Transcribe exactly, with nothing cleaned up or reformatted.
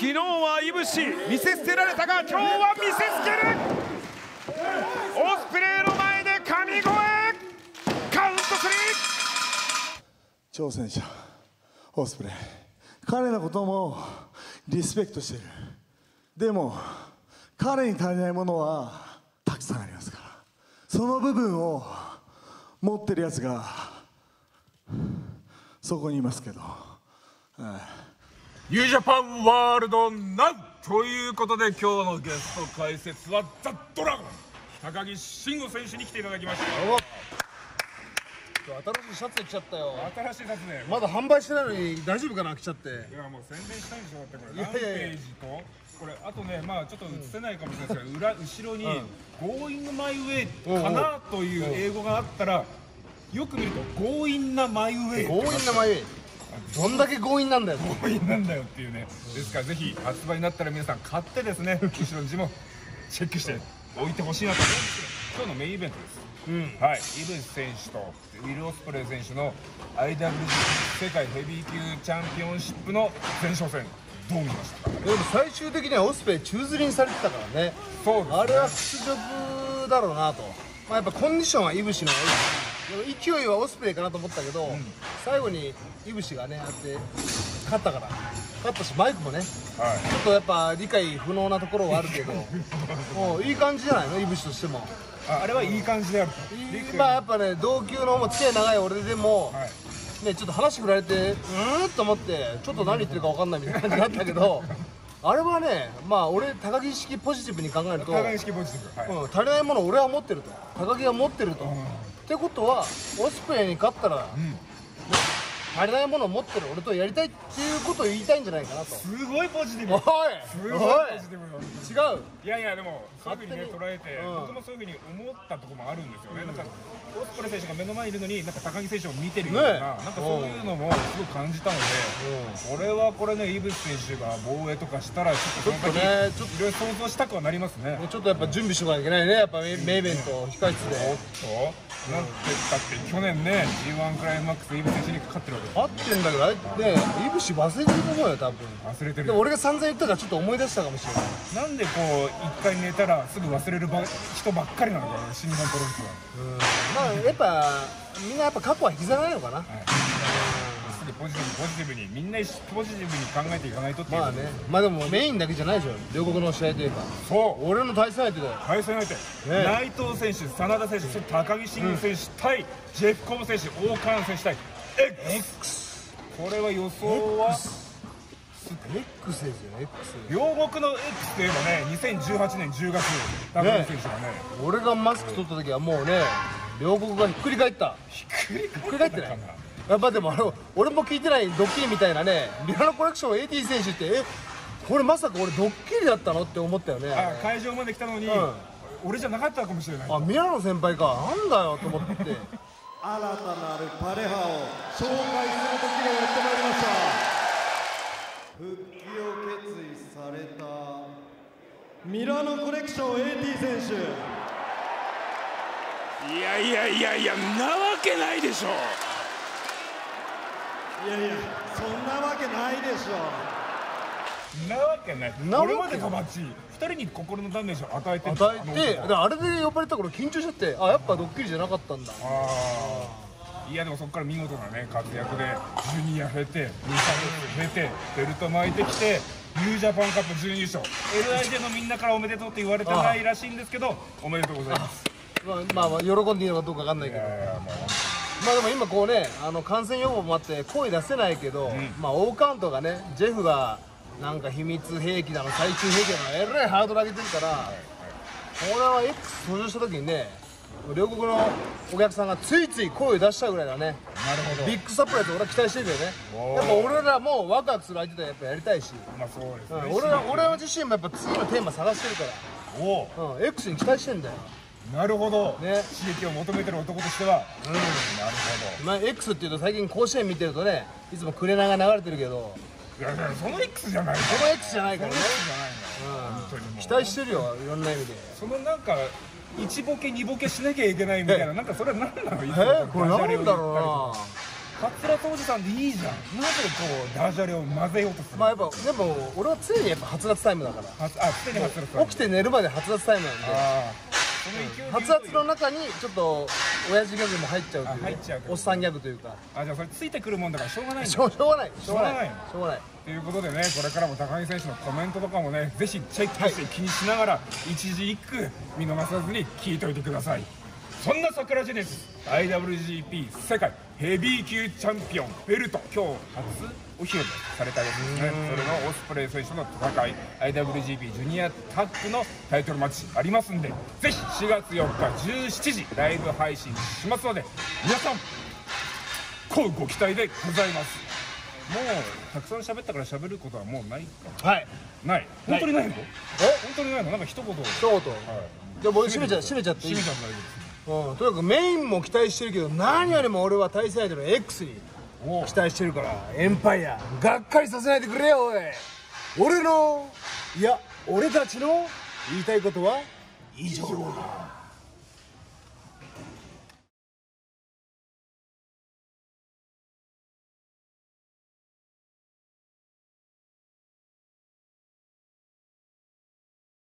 昨日はいぶし見せ捨てられたが、今日は見せつける。オスプレイの前で神声、カウントスリー。挑戦者オスプレイ、彼のこともリスペクトしてる。でも彼に足りないものはたくさんありますから、その部分を持ってるやつがそこにいますけど、ニュージャパンワールドナウということで、今日のゲスト解説はザ・ドラゴン高木慎吾選手に来ていただきました。新しいシャツで来ちゃったよ。新しいシャツね、まだ販売してないのに大丈夫かな、来ちゃって。いや、もう宣伝したいんでしょ。だってこれ何ページと、これあとね、まあちょっと映せないかもしれないですけど、裏後ろに「Going My Way かな」という英語があったら、よく見ると「Going My Way」どんだけ強引なんだよ、強引なんだよっていうね。ですからぜひ発売になったら皆さん買ってですね、後ろの字もチェックして置いてほしいなと思うんですけど、今日のメインイベントです。うん、はい、イブシ選手とウィル・オスプレイ選手の アイダブリュージーピー 世界ヘビー級チャンピオンシップの前哨戦、どう見ましたか？でも最終的にはオスプレイ宙づりにされてたからね。そうですね、あれは屈辱だろうなと。まあ、やっぱコンディションはイブシの方がいい。勢いはオスプレイかなと思ったけど、うん、最後にイブシがねあって勝ったから勝ったし、マイクもね、はい、ちょっとやっぱ理解不能なところはあるけどもういい感じじゃないの、イブシとしても。あれはいい感じである。まあやっぱね、同級のも付き合い長い俺でも、はい、ね、ちょっと話振られてうーんと思って、ちょっと何言ってるか分かんないみたいな感じだったけどあれはね、まあ俺高木式ポジティブに考えると、高木式ポジティブ、はい、うん、足りないもの俺は持ってると、高木が持ってると、うん、ってことはオスプレイに勝ったら、うん、足りないものを持ってる俺とやりたいっていうことを言いたいんじゃないかなと。すごいポジティブ、おいすごいポジティブ。違う、いやいや、でもそういうふうにね捉えて、僕もそういうふうに思ったところもあるんですよね。なんかオスプレイ選手が目の前にいるのに、なんか高木選手を見てるような、なんかそういうのもすごく感じたので、これはこれね、井渕選手が防衛とかしたらちょっとね、ちょっといろいろ想像したくはなりますね。ちょっとやっぱ準備しなきゃいけないね、やっぱメイベント控え室で。おっと、なんてったって去年ね ジーワン クライマックス井渕選手に勝ってるわけ。合ってんだけど、あれね、いぶし忘れてると思うよ、多分。忘れてる。でも俺が散々言ったから、ちょっと思い出したかもしれない。なんでこう、一回寝たら、すぐ忘れるば人ばっかりなのかな、新日本プロレスは。うん、まあ、やっぱ、みんなやっぱ過去は引きずらないのかな。はい、すぐポジティブ、ポジティブに、みんなポジティブに考えていかないとっていう。まあね、まあ、でも、メインだけじゃないでしょ、両国の試合というか。そう、俺の対戦相手だよ。対戦相手。内藤選手、真田選手、そして高木慎吾選手対、ジェフコブ選手、王冠選手対。X、 これは予想は X ですよね。両国の X といえばね、にせんじゅうはちねんじゅうがつ、高木選手がね、俺がマスク取った時はもうね、両国がひっくり返った。ひっくり返ってない。やっぱでもあの、俺も聞いてないドッキリみたいなね、ミラノコレクション エーティー 選手って、え、これまさか俺ドッキリだったのって思ったよね。あ、会場まで来たのに、うん、俺じゃなかったかもしれない。あ、ミラノ先輩か、なんだよと思って。新たなるパレハを紹介するときがやってまいりました。復帰を決意されたミラノコレクション エーティー 選手、いやいやいやいや、なわけないでしょ。いやいや、そんなわけないでしょ。なわけない。これまでとマッチふたりに心のダメージを与えて与えて、あれで呼ばれたから緊張しちゃって、あ、やっぱドッキリじゃなかったんだ。いや、でもそこから見事なね活躍で、ジュニア経て、に経て、ベルト巻いてきて、ニュージャパンカップ準優勝、 エルアイジェー のみんなからおめでとうって言われてないらしいんですけど、おめでとうございます。まあまあ喜んでいいのかどうかわかんないけど、まあでも今こうね、あの感染予防もあって声出せないけど、まあオーカウントがね、ジェフがなんか秘密兵器だの最中兵器だのえらいハードル上げてるから、これは X 登場した時にね、両国のお客さんがついつい声出したぐらいだね。なるほど、ビッグサプライズ俺は期待してるけどね。やっぱ俺らもワクワクする相手とやっぱやりたいし、まあそうですね、俺ら俺ら自身もやっぱ次のテーマ探してるから、おお、うん、X に期待してんだよ。なるほど、ね、刺激を求めてる男としては、うん、なるほど。まあ X っていうと最近甲子園見てるとね、いつも紅が流れてるけど、いやいや、その X じゃない、その X じゃないからね。期待してるよ、いろんな意味で。そのなんかいちボケにボケしなきゃいけないみたいな、なんかそれは何なの、これ何だろうな。桂とおじさんでいいじゃん。なぜこうダジャレを混ぜようとする。まあやっぱでも俺は常にやっぱはつらつタイムだから。あ、常にはつらつタイム。起きて寝るまではつらつタイムなんで、はつらつの中にちょっと親父ギャグも入っちゃうという、入っちゃうおっさんギャグというか。あ、じゃあそれついてくるもんだからしょうがないんだ。しょうがないしょうがないしょうがないということでね、これからも高木選手のコメントとかもね、ぜひチェックして気にしながら、一字一句見逃さずに聞いておいてください。そんな桜ジェネシス アイダブリュージーピー 世界ヘビー級チャンピオンベルト、今日初お披露目されたようですね。それのオスプレイ選手の戦い、 アイダブリュージーピー ジュニアタッグのタイトルマッチありますんで、ぜひしがつよっかじゅうしちじライブ配信しますので、皆さんこうご期待でございます。もうたくさん喋ったから喋ることはもうないか。はい、ない。本当にないの？え、本当にないの？なんか一言。一言。はい。じゃあ僕閉めちゃ、閉めちゃっていい？閉めちゃって大丈夫です。うん、とにかくメインも期待してるけど、何よりも俺は対戦相手の X に期待してるから、エンパイアがっかりさせないでくれよおい。俺の、いや俺たちの言いたいことは以上だ。